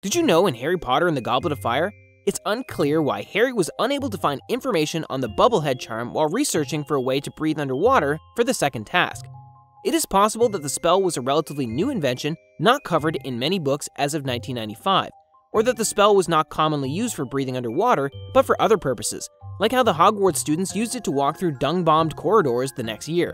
Did you know in Harry Potter and the Goblet of Fire, it's unclear why Harry was unable to find information on the Bubble-Head Charm while researching for a way to breathe underwater for the second task. It is possible that the spell was a relatively new invention not covered in many books as of 1995, or that the spell was not commonly used for breathing underwater but for other purposes, like how the Hogwarts students used it to walk through dung-bombed corridors the next year.